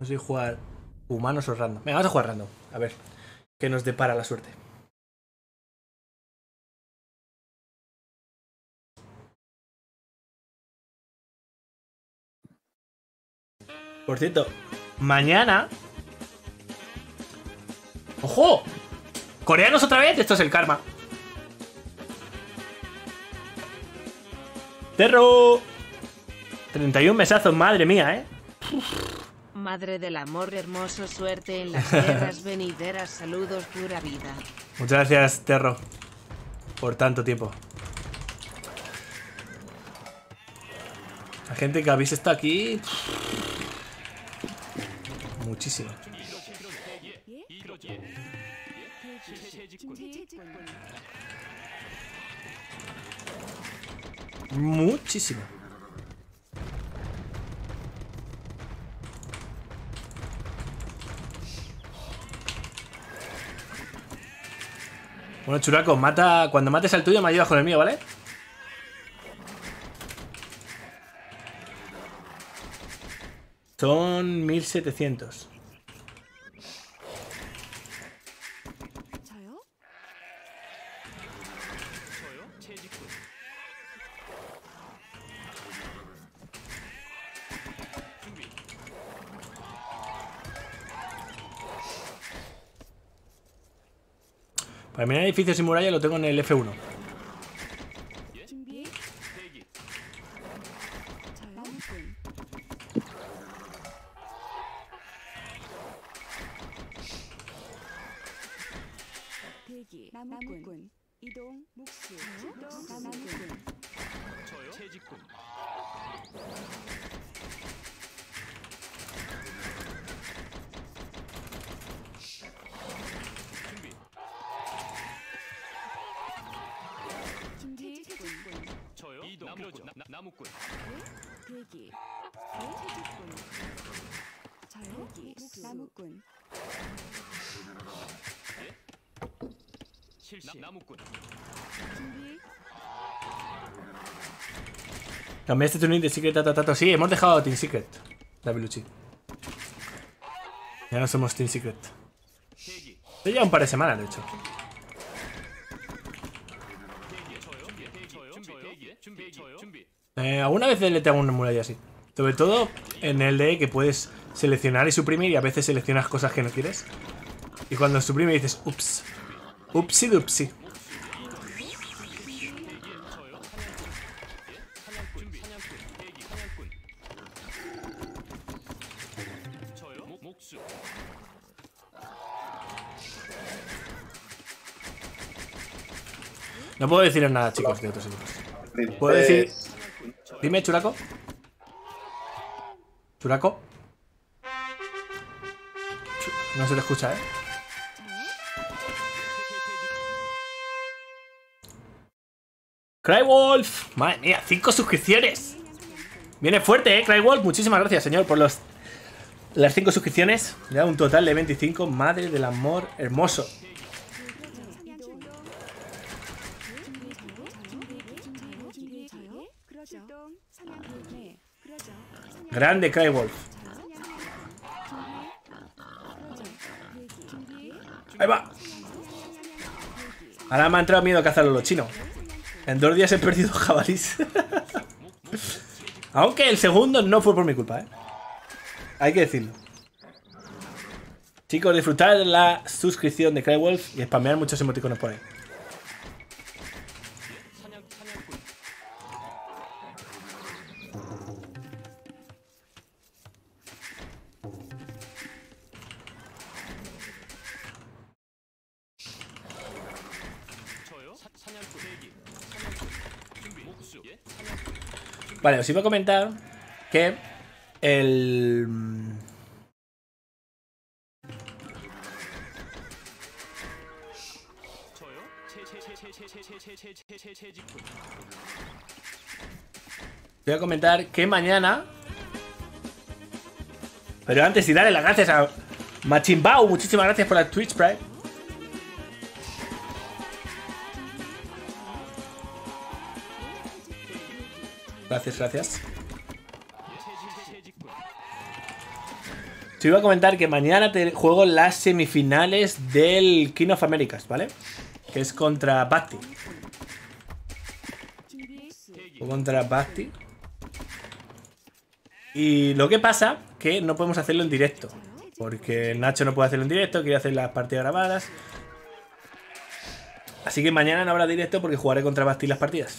No sé si jugar humanos o random. Venga, vamos a jugar random. A ver qué nos depara la suerte. Por cierto, mañana... ¡Ojo! ¡Coreanos otra vez! Esto es el karma. ¡Terro! 31 mesazos, madre mía, ¿eh? Madre del amor hermoso, suerte en las tierras venideras, saludos, pura vida. Muchas gracias, Terro, por tanto tiempo. La gente que habéis estado aquí... Muchísimo. Muchísimo. Bueno, churaco, mata. Cuando mates al tuyo me ayudas con el mío, ¿vale? Son 1700. Para mirar edificios y murallas lo tengo en el F1. Cambiaste tu nick de Secret a Tatato. Sí, hemos dejado Team Secret, Daviluchi. Ya no somos Team Secret. Estoy ya un par de semanas, de hecho. Alguna vez le tengo una muralla así. Sobre todo en el de que puedes seleccionar y suprimir, y a veces seleccionas cosas que no quieres. Y cuando suprime dices, ups. Upsi dupsi. No puedo deciros nada, chicos, de otros equipos. ¿Puedo decir? Dime, Churaco. Churaco. No se lo escucha, ¿eh? Crywolf, madre mía, 5 suscripciones. Viene fuerte, Crywolf. Muchísimas gracias, señor, por las 5 suscripciones. Le da un total de 25. Madre del amor hermoso. Grande Crywolf. Ahí va. Ahora me ha entrado miedo a cazarlo los chinos. En 2 días he perdido jabalís. Aunque el segundo no fue por mi culpa, ¿eh? Hay que decirlo. Chicos, disfrutad la suscripción de Crywolf y spamear muchos emoticonos por ahí. Vale, os iba a comentar que voy a comentar que mañana... Pero antes, y darle las gracias a Machimbao. Muchísimas gracias por la Twitch Prime. Gracias, gracias. Te iba a comentar que mañana te juego las semifinales del King of Americas, ¿vale? Que es contra Basti. Y lo que pasa que no podemos hacerlo en directo. Porque el Nacho no puede hacerlo en directo, quiere hacer las partidas grabadas. Así que mañana no habrá directo porque jugaré contra Basti las partidas.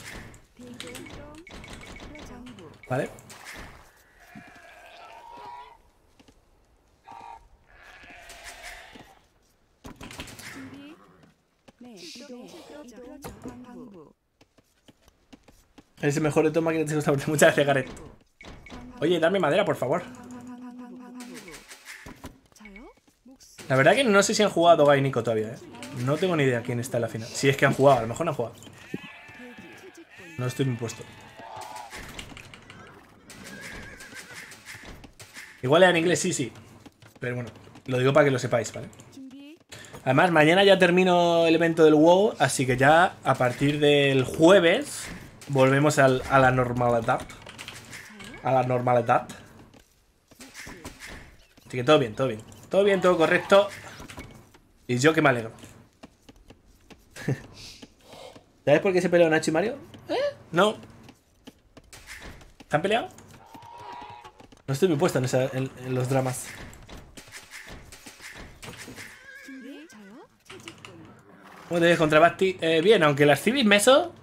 ¿Vale? Es el mejor de toma que te gusta. Muchas gracias, Gareth. Oye, dame madera, por favor. La verdad que no sé si han jugado Guy y Nico todavía, ¿eh? No tengo ni idea quién está en la final. Si es que han jugado, a lo mejor no han jugado. No estoy muy puesto. Igual en inglés sí. Pero bueno, lo digo para que lo sepáis, ¿vale? Además, mañana ya termino el evento del WoW, así que ya a partir del jueves volvemos a la normalidad. Así que todo bien, todo bien. Todo bien, todo correcto. Y yo que me alegro. ¿Sabes por qué se peleó Nacho y Mario? No. ¿Se han peleado? No estoy muy puesto en los dramas. ¿Cómo te ves contra Basti? Bien, aunque el Arcibis Meso...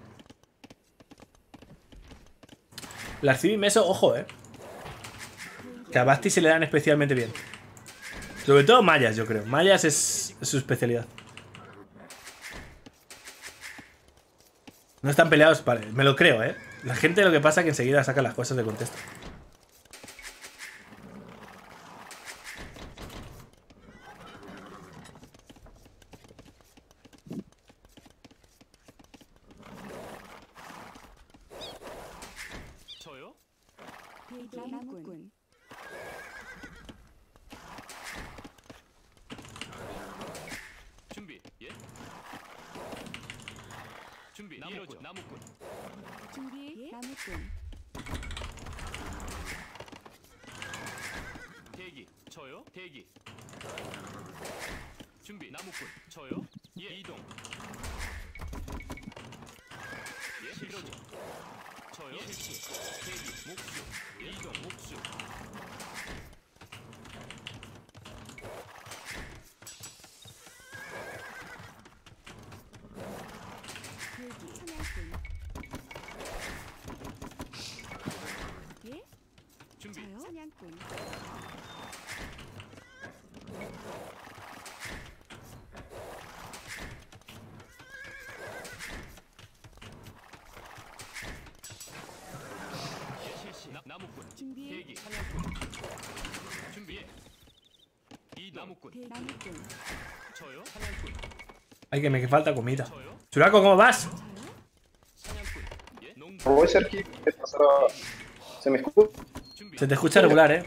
El Arcibis Meso, ojo, que a Basti se le dan especialmente bien. Sobre todo Mayas, yo creo. Mayas es su especialidad. No están peleados, vale. Me lo creo, La gente lo que pasa es que enseguida saca las cosas de contexto. Ay, que me falta comida. Churaco, ¿cómo vas? Voy cerquita. ¿Se me escucha? Se te escucha regular,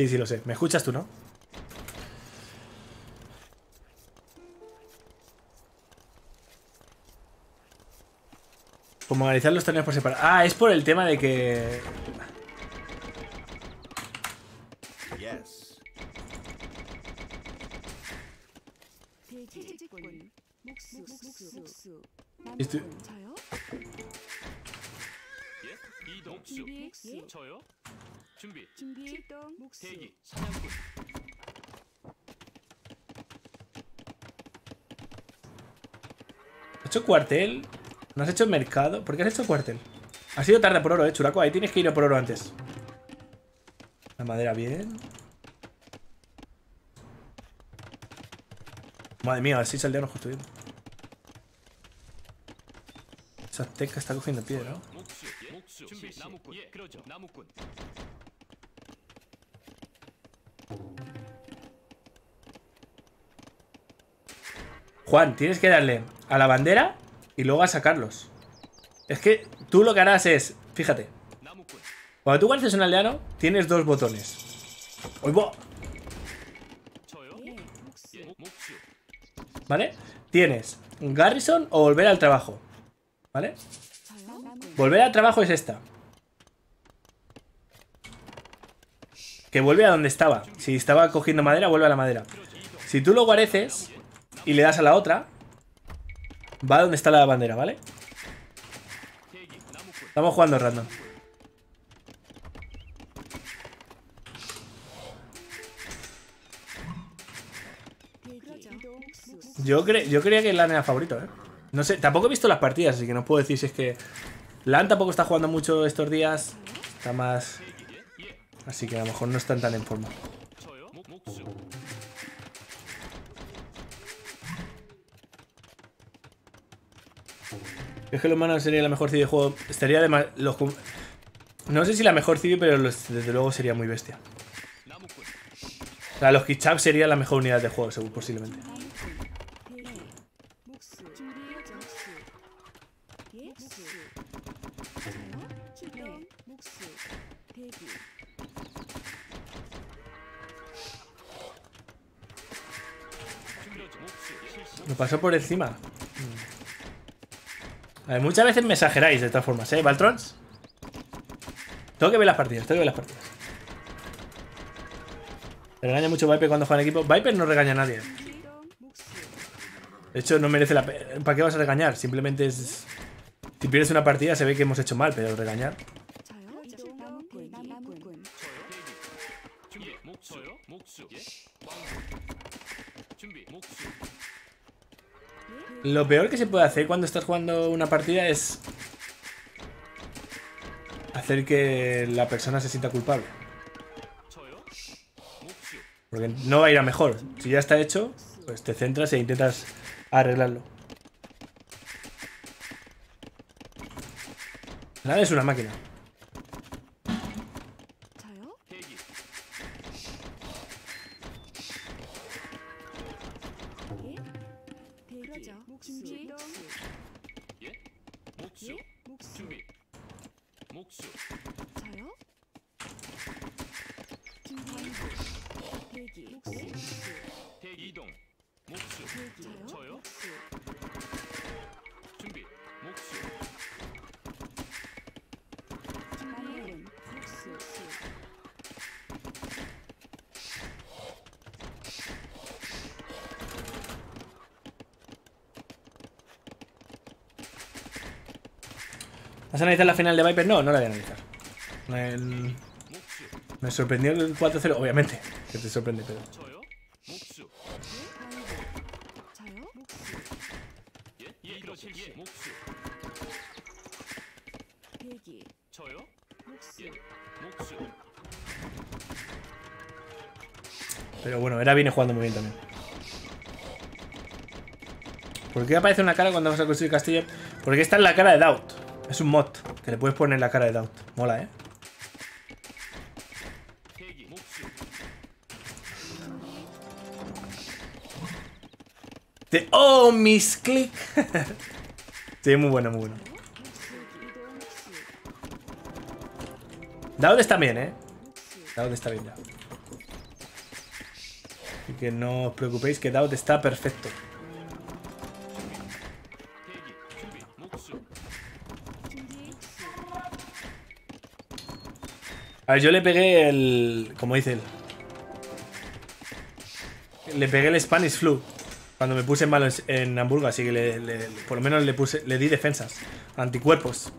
Sí, lo sé. ¿Me escuchas tú, no? Como analizar los torneos por separado. Ah, es por el tema de que... ¿Has hecho cuartel? ¿No has hecho mercado? ¿Por qué has hecho cuartel? Has ido tarde por oro, Churaco. Ahí tienes que ir a por oro antes. La madera bien. Madre mía, así saldeanos justo bien. Esa teca está cogiendo piedra. Juan, tienes que darle a la bandera y luego a sacarlos. Es que tú lo que harás es, fíjate, cuando tú guardes un aldeano, tienes dos botones. ¿Vale? Tienes Garrison o volver al trabajo. ¿Vale? Volver al trabajo es esta. Que vuelve a donde estaba. Si estaba cogiendo madera, vuelve a la madera. Si tú lo guareces y le das a la otra, va a donde está la bandera, ¿vale? Estamos jugando random. Yo creía que LAN era favorito, ¿eh? No sé, tampoco he visto las partidas, así que no puedo decir si es que... LAN tampoco está jugando mucho estos días. Está más... Así que a lo mejor no están tan en forma. Es que los humanos sería la mejor CD de juego. Estaría además... No sé si la mejor CD, pero desde luego sería muy bestia. O sea, los Kitchaps serían la mejor unidad de juego, seguro, posiblemente. Me pasó por encima. A ver, muchas veces me exageráis de todas formas, ¿eh, Valtrons? Tengo que ver las partidas. Me regaña mucho Viper cuando juega en equipo. Viper no regaña a nadie. De hecho, no merece la pena. ¿Para qué vas a regañar? Simplemente es... Si pierdes una partida se ve que hemos hecho mal, pero regañar... Lo peor que se puede hacer cuando estás jugando una partida es hacer que la persona se sienta culpable. Porque no va a ir a mejor. Si ya está hecho, pues te centras e intentas arreglarlo. Nada, es una máquina. ¿Vas a analizar la final de Viper? No, no la voy a analizar. Me sorprendió el 4-0, obviamente. Que te sorprende, pero... Pero bueno, era viene jugando muy bien también. ¿Por qué aparece una cara cuando vas a construir castillo? Porque esta es la cara de Daud. Es un mod, que le puedes poner la cara de Daud. Mola, ¿eh? ¡Oh, misclick! Sí, muy bueno, muy bueno. Daud está bien, ¿eh? Daud está bien ya. Así que no os preocupéis que Daud está perfecto. A ver, yo le pegué el... Como dice él. Le pegué el Spanish Flu cuando me puse malo en Hamburgo, así que por lo menos le di defensas. Anticuerpos.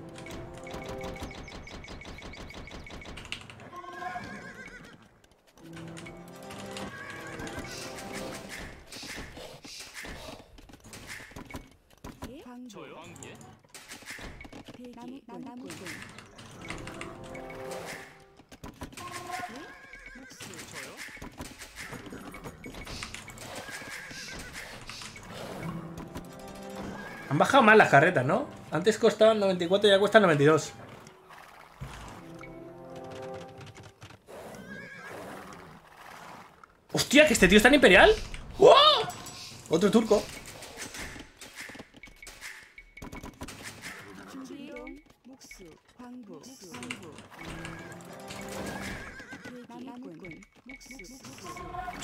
Han bajado más las carretas, ¿no? Antes costaban 94 y ya cuestan 92. ¡Hostia, que este tío es tan imperial! ¡Wow! Otro turco.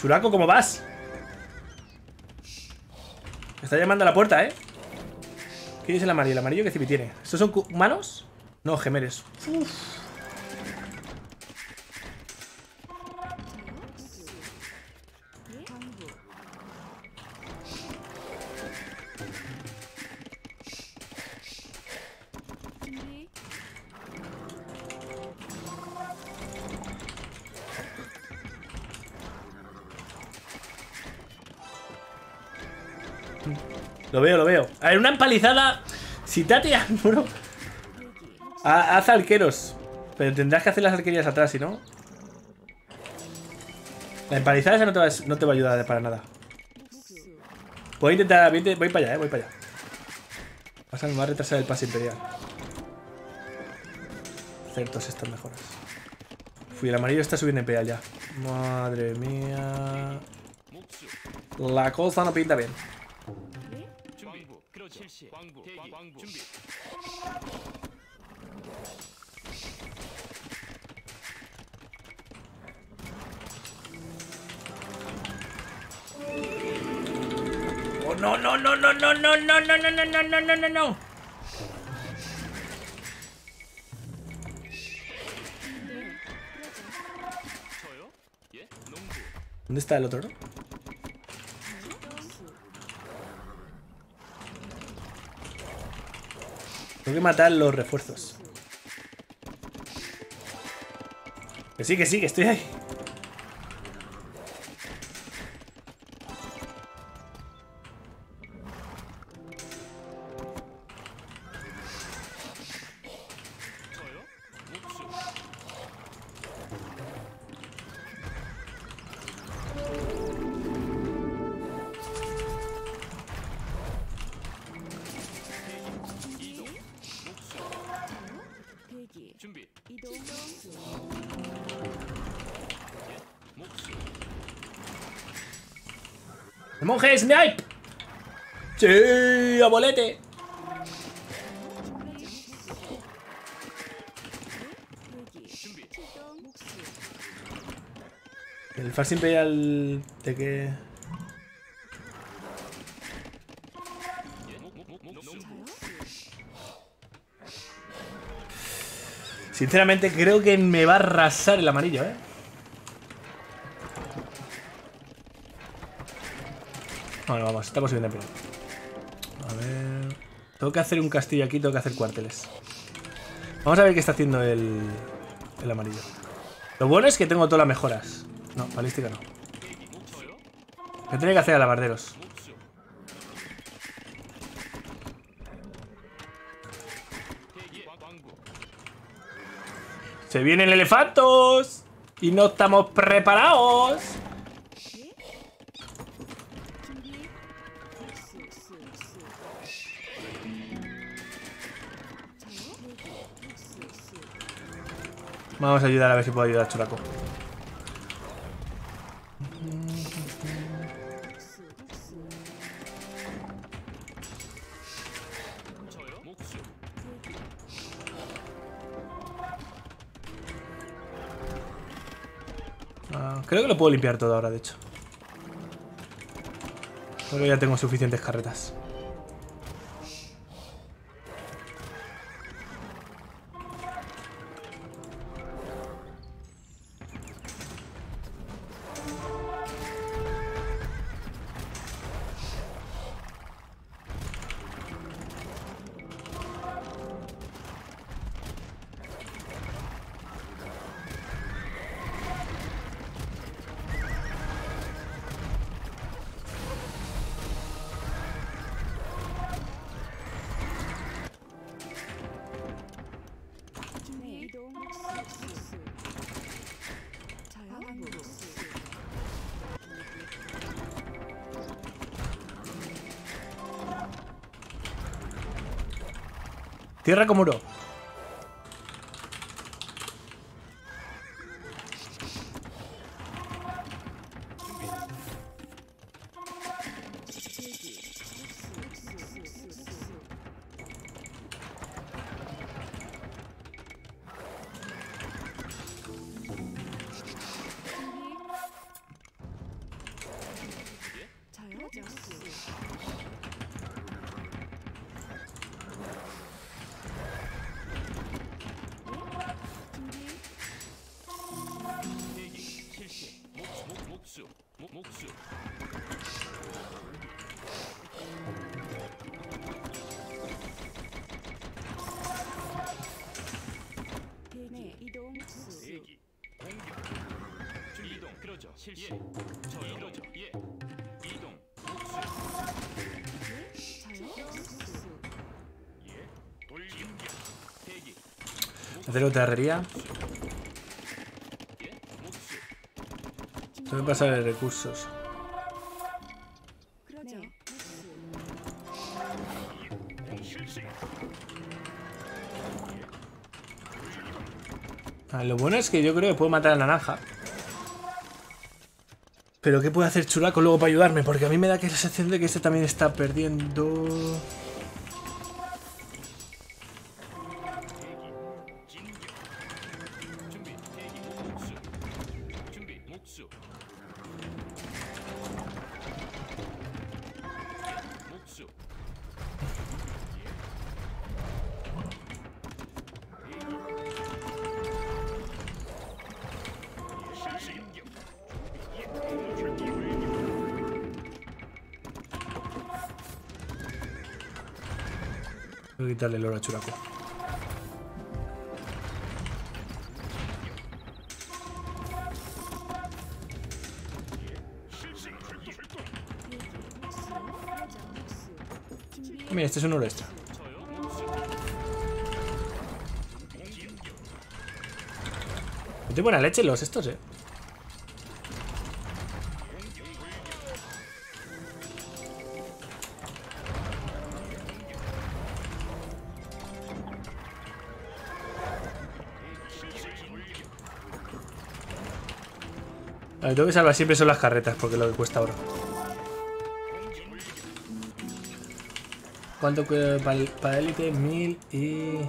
Churaco, ¿cómo vas? Me está llamando a la puerta, ¿eh? ¿Qué dice el amarillo? ¿El amarillo qué Cipí tiene? ¿Estos son humanos? No, gemeres. Uf. Lo veo, lo veo. A ver, una empalizada. Si tate al muro. Haz arqueros. Pero tendrás que hacer las arquerías atrás, si no. La empalizada esa no te va a ayudar para nada. Voy a intentar. Voy para allá, voy para allá. Pasa, me va a retrasar el pase imperial. Ciertos estas mejoras. Fui, el amarillo está subiendo imperial ya. Madre mía. La cosa no pinta bien. Oh, no. ¿Dónde está el otro? Tengo que matar los refuerzos. Que sí, que estoy ahí. ¡Snipe! ¡Sí! ¡Abolete! El Fast Imperial... ¿De qué? Sinceramente creo que me va a arrasar el amarillo, ¿eh? Bueno, vamos, estamos subiendo primero. A ver... Tengo que hacer un castillo aquí, tengo que hacer cuarteles. Vamos a ver qué está haciendo el amarillo. Lo bueno es que tengo todas las mejoras. No, balística no. ¿Qué tenía que hacer alabarderos? ¡Se vienen elefantos! ¡Y no estamos preparados! Vamos a ayudar, a ver si puedo ayudar, Churaco. Ah, creo que lo puedo limpiar todo ahora, de hecho. Creo que ya tengo suficientes carretas. Tierra como muro. Hacer otra herrería. Tengo que pasar de recursos. Ah, lo bueno es que yo creo que puedo matar a la naranja. Pero ¿qué puede hacer Churaco luego para ayudarme? Porque a mí me da que la sensación de que este también está perdiendo... Dale el oro a Churaco. Mira, este es un oro extra. Tiene buena leche los estos, eh. Lo que tengo que salvar siempre son las carretas, porque es lo que cuesta ahora. ¿Cuánto para élite? 1000 y...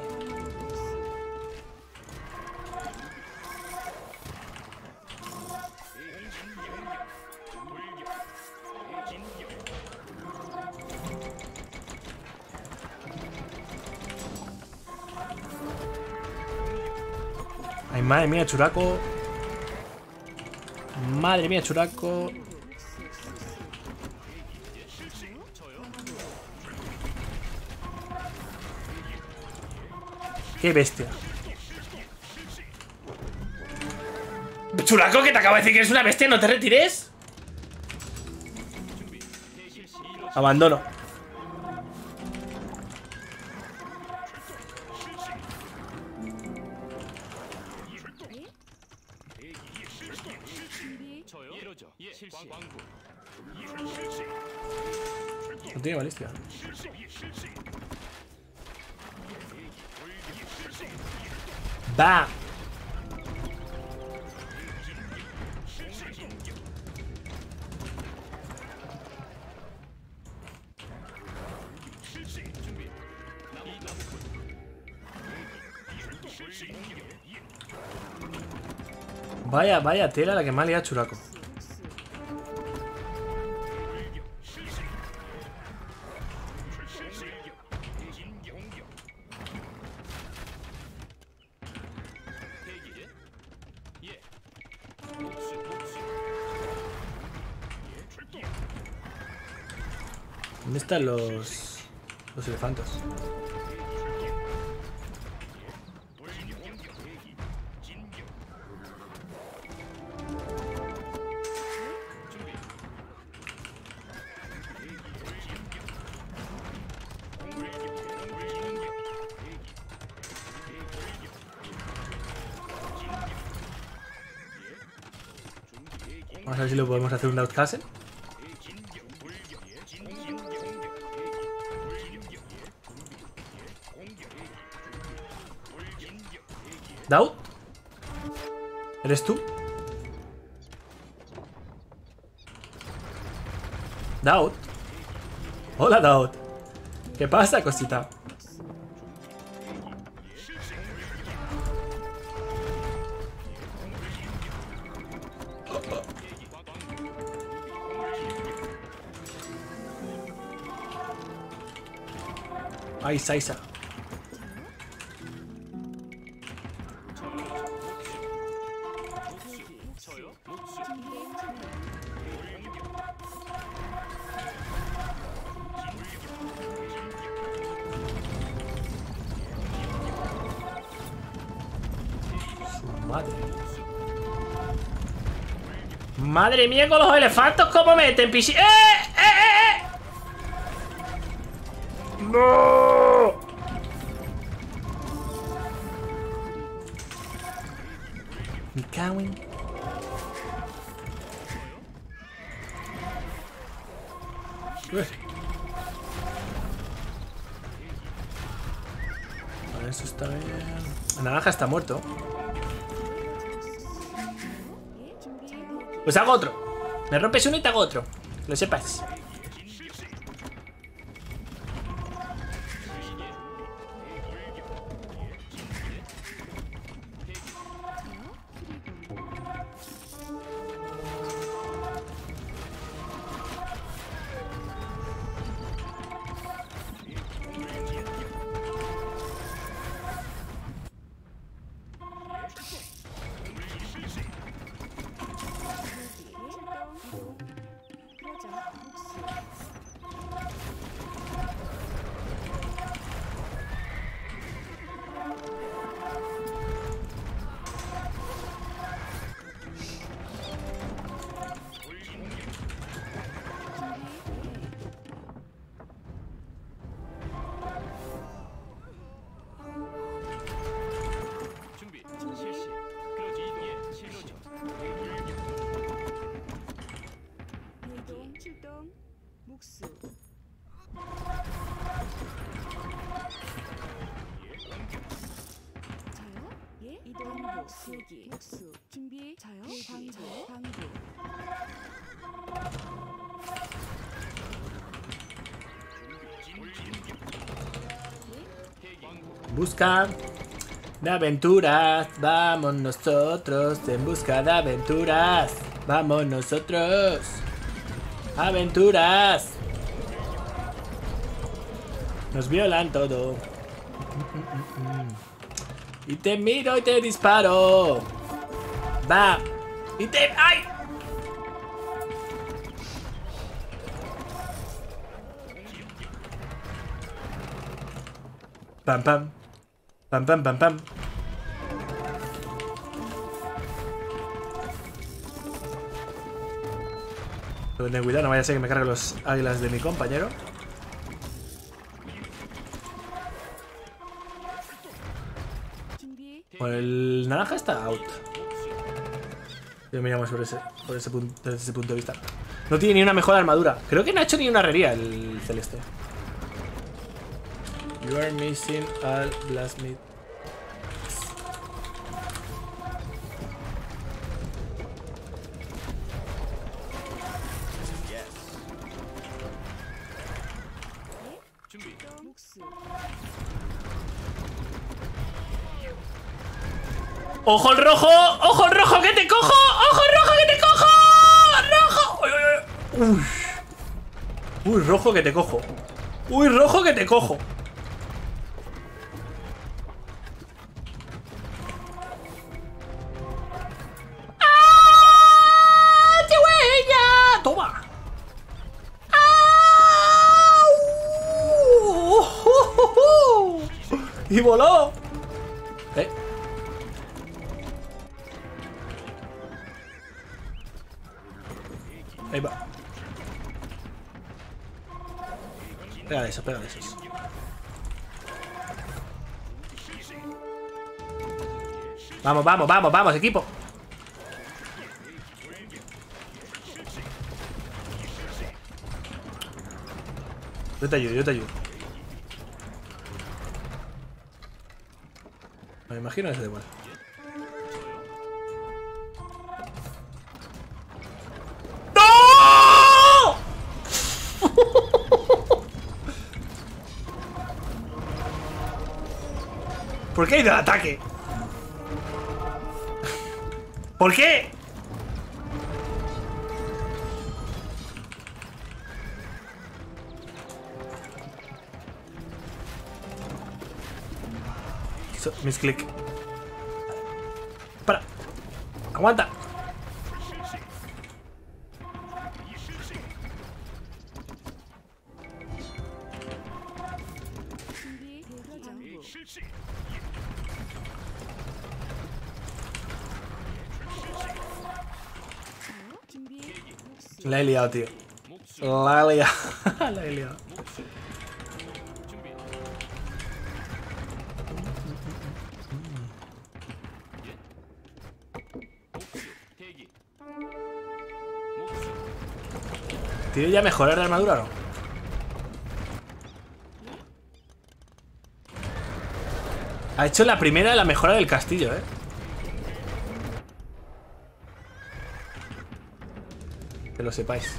Ay, madre mía, Churaco. Madre mía, Churaco. Qué bestia. Churaco, que te acabo de decir que eres una bestia, no te retires. Abandono. No tiene balistia. ¡Va! Vaya, vaya tela la que me ha liado Churaco. Los elefantes. Vamos a ver si lo podemos hacer un Daud Castle. Daud, ¿eres tú? Daud. Hola, Daud. ¿Qué pasa, cosita? Ay, Saisa. Madre mía, con los elefantes, ¿cómo meten, pisi? ¡No! Me cago en... Vale, eso está bien. La naranja está muerto. Pues hago otro. Me rompes uno y te hago otro. Que lo sepas. Busca de aventuras, vamos nosotros. En busca de aventuras, vamos nosotros. Aventuras. Nos violan todo. Y te miro y te disparo. Va. Y te... ¡Ay! Pam, pam. Pam, pam, pam, pam. Pero ten cuidado, no vaya a ser que me cargue los águilas de mi compañero. Bueno, el naranja está out. Yo miramos desde ese punto de vista. No tiene ni una mejor armadura. Creo que no ha hecho ni una herrería el celeste. You are missing all blacksmith. ¡Ojo al rojo! ¡Ojo al rojo que te cojo! ¡Ojo al rojo que te cojo! ¡Rojo! ¡Uy, uy, uy! ¡Uy, rojo que te cojo! ¡Uy, rojo que te cojo! ¡Ah! ¡Qué huella! ¡Toma! ¡Ah! ¡Y voló! Ahí va. Pega de eso, pega de esos. Vamos, vamos, vamos, vamos, equipo. Yo te ayudo, yo te ayudo. Me imagino que se da igual. ¿Por qué ha ido al ataque? ¿Por qué? Misclick. Para. Aguanta. La he liado, tío. La he liado. La he liado. ¿Tío ya mejorar la armadura o no? Ha hecho la primera de la mejora del castillo, ¿eh? Que lo sepáis.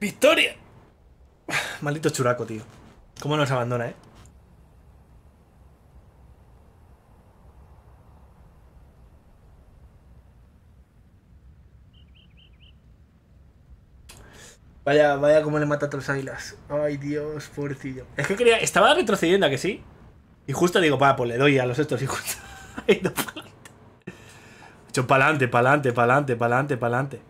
¡Victoria! Maldito churaco, tío. ¿Cómo nos abandona, eh? Vaya, vaya como le mata a todos los águilas. Ay, Dios, pobrecillo. Es que quería... Estaba retrocediendo, ¿a que sí? Y justo digo, pa, pues le doy a los estos y justo... He ido pa'lante. He hecho pa'lante, pa'lante, pa'lante, pa'lante, pa'lante.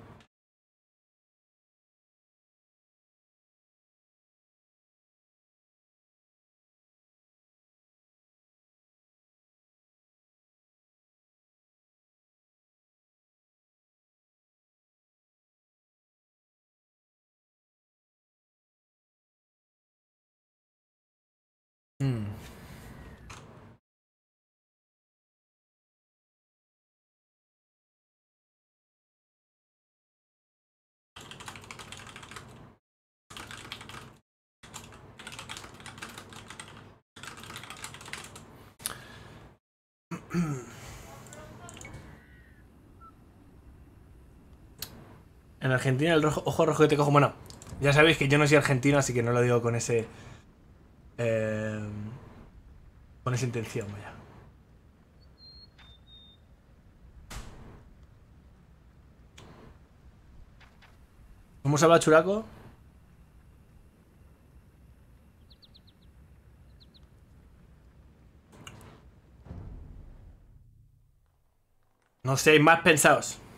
En Argentina el rojo, ojo rojo que te cojo. Bueno, ya sabéis que yo no soy argentino, así que no lo digo con ese... con esa intención, vaya. ¿Cómo se va, churaco? No seáis más pensados.